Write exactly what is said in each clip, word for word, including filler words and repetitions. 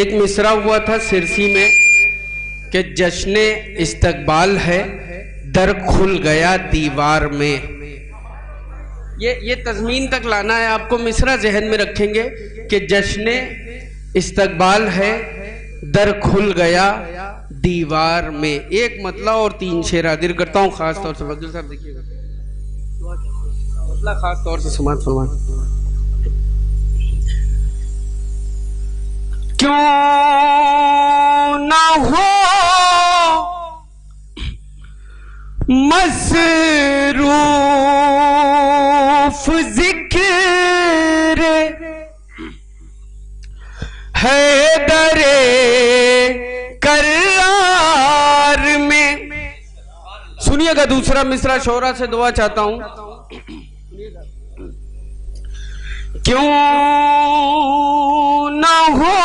एक मिसरा हुआ था सिरसी में कि जश्ने इस्तकबाल है, दर खुल गया दीवार में। ये ये तज़मीन तक लाना है आपको, मिसरा जहन में रखेंगे कि जश्ने इस्तकबाल है, दर खुल गया दीवार में। एक मतला और तीन शेर हाजिर करता हूँ, खास तौर से फजल साहब देखिएगा, मतला खास तौर से समात फरमाएं। क्यों न हो मसरूफ जिक्र है दरे करार में। सुनिएगा दूसरा मिसरा, शोरा से दुआ चाहता हूं। क्यों न हो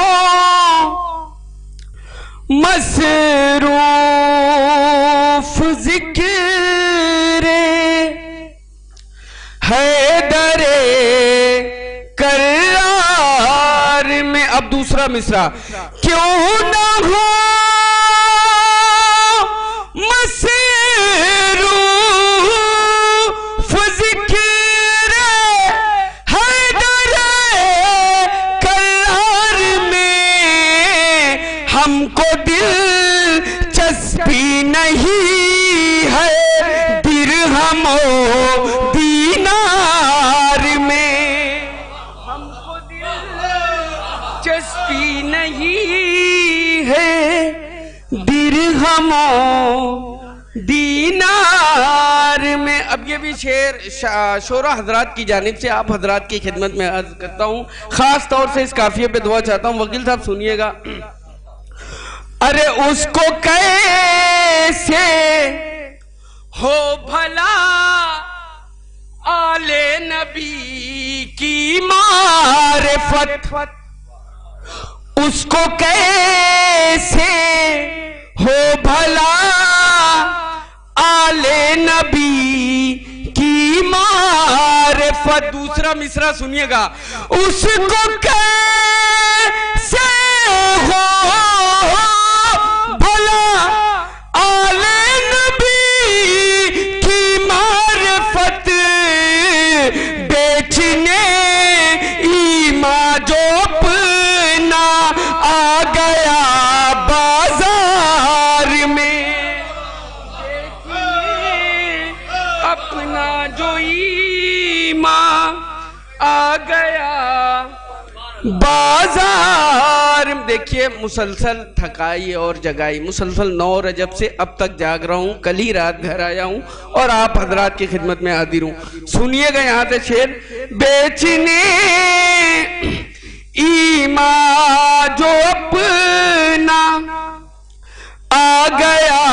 मसरूफ जिक्रे है दरे करार में। अब दूसरा मिसरा, क्यों न हो दीनार में। अब ये भी शेर शोरा हजरात की जानिब से आप हजरात की खिदमत में अर्ज करता हूँ, खास तौर से इस काफिये पे दुआ चाहता हूँ। वकील साहब सुनिएगा। अरे उसको कैसे हो भला आले नबी की मारिफत, उसको कैसे हो भला आले नबी की मारिफत। दूसरा मिसरा सुनिएगा, उसको कैसे हो भला आले नबी की मारिफत, बेचने ईमा जो अपना आ गया बाजार में, अपना जो ईमा आ गया बाजार। देखिए मुसलसल थकाई और जगाई, मुसलसल नौ रजब से अब तक जाग रहा हूँ, कल ही रात घर आया हूँ और आप हजरात की खिदमत में हाजिर हूँ। सुनिएगा यहाँ से शेर, बेचने ईमा जो अपना आ गया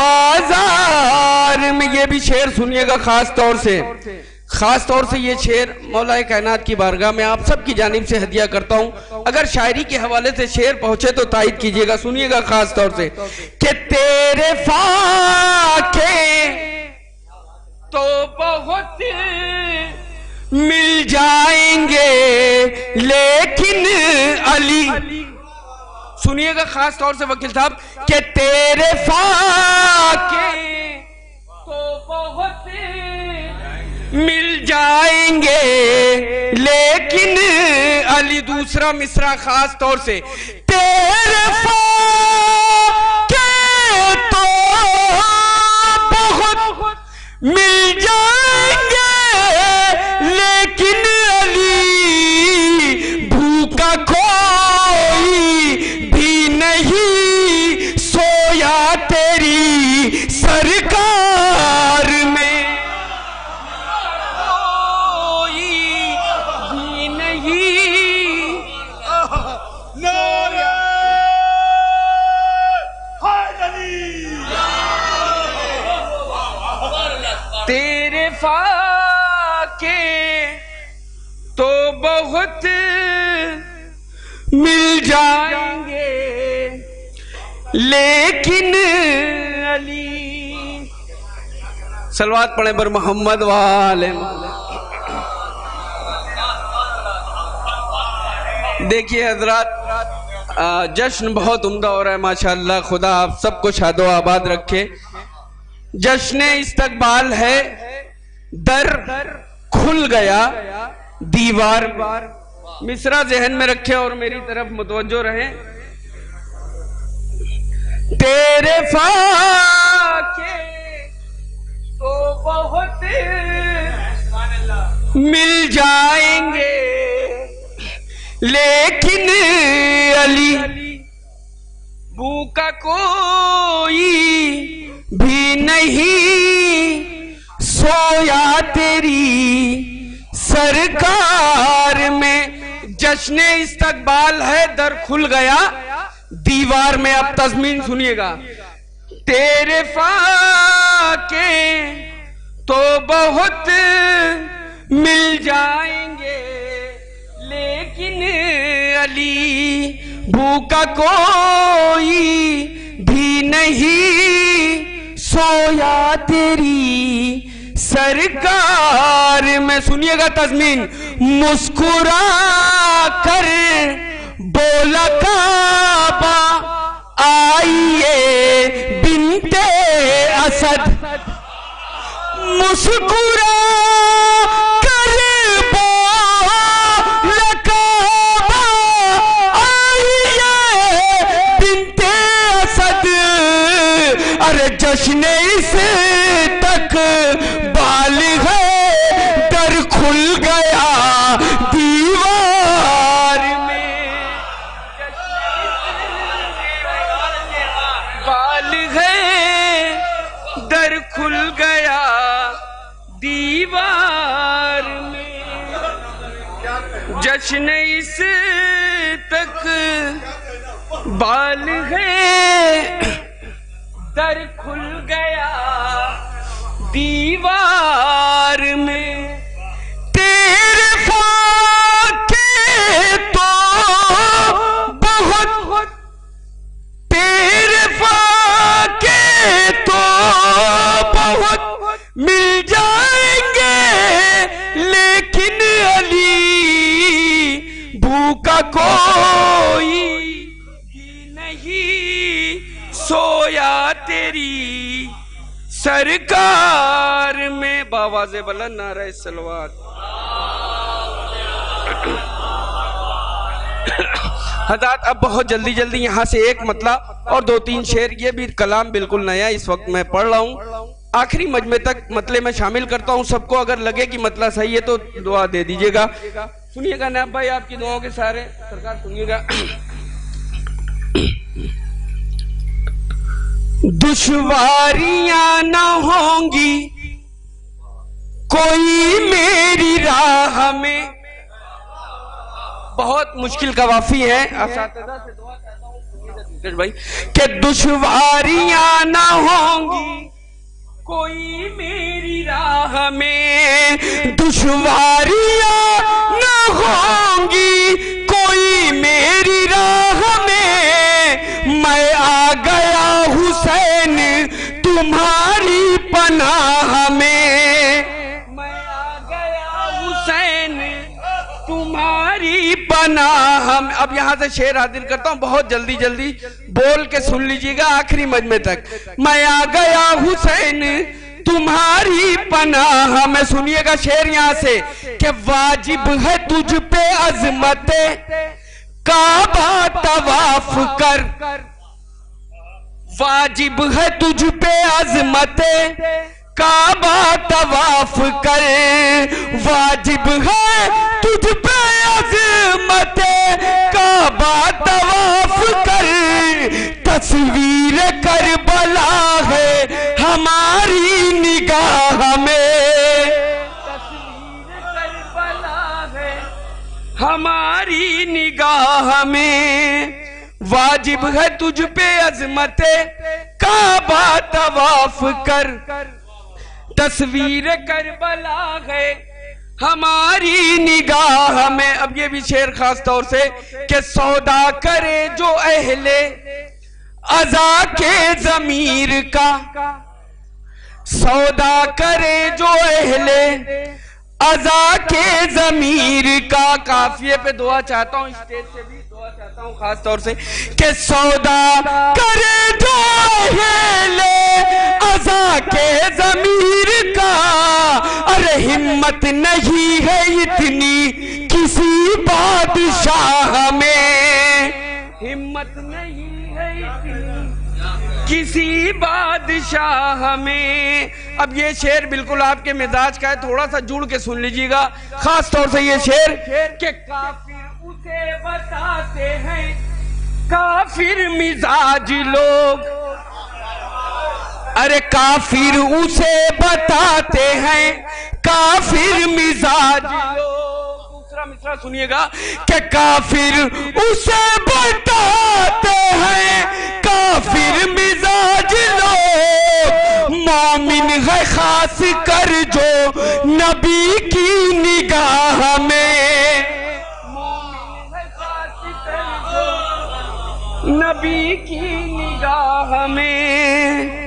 बाजार में। ये भी शेर सुनिएगा खास तौर से, खास तौर से ये शेर मौलाए कायनात की बारगाह में आप सबकी जानिब से हदिया करता हूं। अगर शायरी के हवाले से शेर पहुंचे तो तायद कीजिएगा। सुनिएगा खास तौर से कि तेरे फाके तो बहुत मिल जाएंगे लेकिन अली। सुनिएगा खास तौर से वकील साहब, कि तेरे फाके तो बहुत मिल जाएंगे लेकिन अली। दूसरा मिसरा खास तौर से, तेरे फाके तो बहुत मिल जाएंगे लेकिन अली, भूखा कोई भी नहीं सोया तेरी सरकार में, कोई भी नहीं सोया तेरे फाके तो बहुत मिल जाएंगे लेकिन अली। सलवात पढ़े पर मोहम्मद वाले। देखिए हजरात, जश्न बहुत उम्दा हो रहा है माशाल्लाह। खुदा आप सबको शादो आबाद रखे। जश्न इस्तकबाल है, दर खुल गया दीवार। मिसरा जहन में रखे और मेरी तरफ मुतवज्जो रहे। तेरे फाके तो बहुत मिल जाएंगे, लेकिन अली भूखा कोई भी नहीं सोया तेरी सरकार में। जश्न इस्तकबाल है, दर खुल गया दीवार में। अब तस्मीन सुनिएगा। तेरे फाके तो बहुत मिल जाएंगे, लेकिन अली भूखा कोई भी नहीं सोया तेरी सरकार में। सुनिएगा तस्मीन। मुस्कुरा कर बोला काबा आइए बिन्ते असद। मुस्कुरा कर बोला काबा आइए बिन्ते असद। अरे जश्न इसे तक बाल है, दर खुल गया दीवार में। बाल है, दर खुल गया दीवार में। जश्न इस तक बाल है, दर खुल गया दीवार में। तेरे फाके तो बहुत, तेरे फाके तो बहुत मिल जाएंगे, लेकिन अली भूखा कोई नहीं सोया तेरी सरकार में। बावाज़े बुलंद नारे सलवात। हज़रात अब बहुत जल्दी जल्दी यहाँ से एक मतला और दो तीन शेर, ये भी कलाम बिल्कुल नया इस वक्त मैं पढ़ रहा हूँ, आखिरी मजमे तक मतले में शामिल करता हूँ सबको। अगर लगे कि मतला सही है तो दुआ दे दीजिएगा। सुनिएगा नाब भाई, आपकी दुआओं के सारे सरकार। सुनिएगा। दुश्वारियां न होंगी कोई मेरी राह में। बहुत मुश्किल कवाफी है भाई। कि दुश्वारियां न होंगी कोई मेरी राह में, दुश्वारियां न होंगी कोई मेरी राह में। मैं आ गया हुसैन तुम्हारी पनाह में। मैं आ गया हुसैन तुम्हारी पनाह में। अब यहाँ से शेर हाजिर करता हूँ, बहुत जल्दी जल्दी बोल के सुन लीजिएगा आखिरी मजमे तक। मैं आ गया हुसैन तुम्हारी पनाह में। सुनिएगा शेर यहाँ से। कि वाजिब है तुझ पे अजमते काबा तवाफ कर। वाजिब है तुझ पे अजमते काबा तवाफ कर। वाजिब है तुझ पे अजमते काबा तवाफ कर। तस्वीर करबला है हमारी निगाह में। तस्वीर करबला है हमारी निगाह में। वाजिब है तुझ पे अजमते काबा तवाफ कर। तस्वीर करबला है हमारी निगाह में। अब ये भी शेर खास तौर से। कि सौदा करे जो अहले अजा के जमीर का। सौदा करे जो अहले अजा के जमीर का। काफिये पे दुआ चाहता हूँ, स्टेज से भी दुआ चाहता हूँ। हूँ खास तौर से कि सौदा करे जाहेले अज़ा के ज़मीर का, अरे हिम्मत नहीं है इतनी किसी बादशाह में, हिम्मत नहीं है इतनी किसी बादशाह में। अब ये शेर बिल्कुल आपके मिजाज का है, थोड़ा सा जुड़ के सुन लीजिएगा, खास तौर से ये शेर के काफिर उसे बताते हैं, काफिर मिजाज लोग, अरे काफिर उसे बताते हैं काफिर मिजाज लोग। दूसरा मिसरा सुनिएगा कि काफिर उसे बताते हैं काफिर मिजाज लोग, मोमिन है खास कर जो नबी की निगाह में, नबी की निगाह में,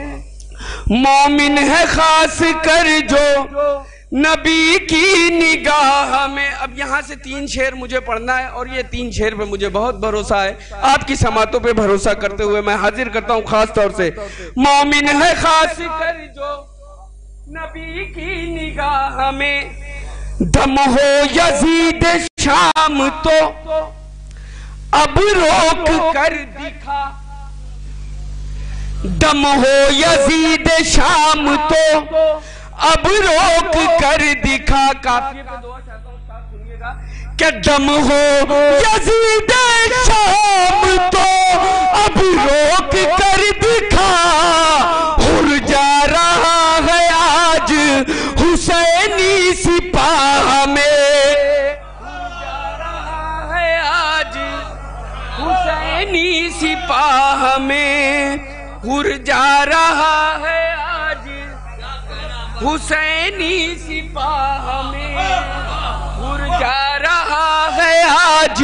मोमिन है खास कर जो नबी की निगाह में। अब यहाँ से तीन शेर मुझे पढ़ना है और ये तीन शेर पे मुझे बहुत भरोसा है, आपकी समातों पे भरोसा करते हुए मैं हाजिर करता हूँ खास तौर से। मोमिन है खास कर जो नबी की निगाह में, दम हो यजीद शाम तो अब रोक कर दिखा, दम हो यजीद शाम तो अब रोक कर दिखा, काफिर पे दुआ चाहता हूँ साथ सुनिएगा कि दम हो यजीद शाम तो अब रोक कर दिखा, हुर जा रहा है आज हुसैनी सिपाह में, हुसैनी सिपाह में, हुर जा रहा है आज हुसैनी सिपाह में, हुर जा रहा है आज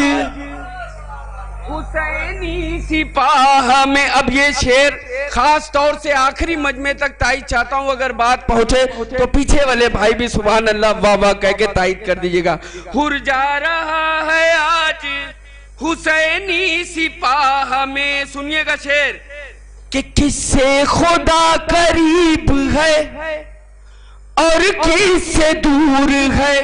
हुसैनी सिपाह में। अब ये शेर खास तौर से आखिरी मजमे तक तायद चाहता हूँ, अगर बात पहुंचे तो पीछे वाले भाई भी सुभान अल्लाह वाह वाह कह के तायद कर दीजिएगा। हुर जा रहा है आज हुसैनी सिपाह में, सुनिएगा शेर कि किससे खुदा करीब है और किससे दूर है,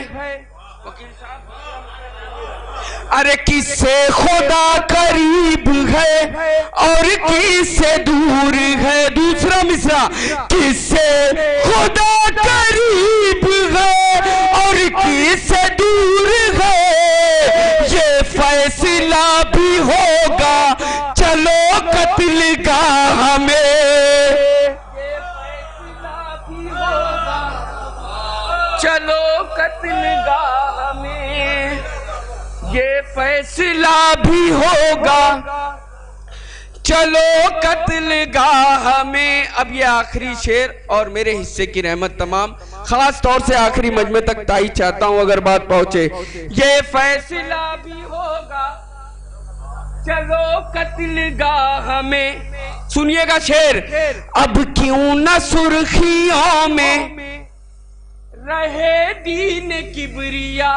अरे किससे खुदा करीब है और किससे दूर है। दूसरा मिसरा किससे खुदा करीब है और किससे दूर है, ये फैसला भी होगा चलो कत्लगाह में, ये फैसला भी होगा चलो कत्लगाह में, ये फैसला भी होगा चलो कत्लगाह में। अब ये आखिरी शेर और मेरे हिस्से की रहमत तमाम, खास तौर से आखिरी मजमे तक तायीद चाहता हूं अगर बात पहुंचे। ये फैसला भी होगा चलो कत्लगाह में, सुनिएगा शेर, अब क्यों न सुर्खियों में रहे दीन किबरिया,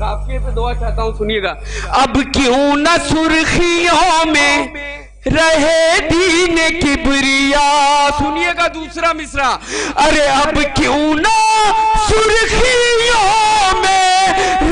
काफिर पे दुआ चाहता हूँ सुनिएगा, अब क्यों न सुर्खियों में रहे दीन किबरिया, सुनिएगा दूसरा मिसरा, अरे अब क्यों न सुर्खियों में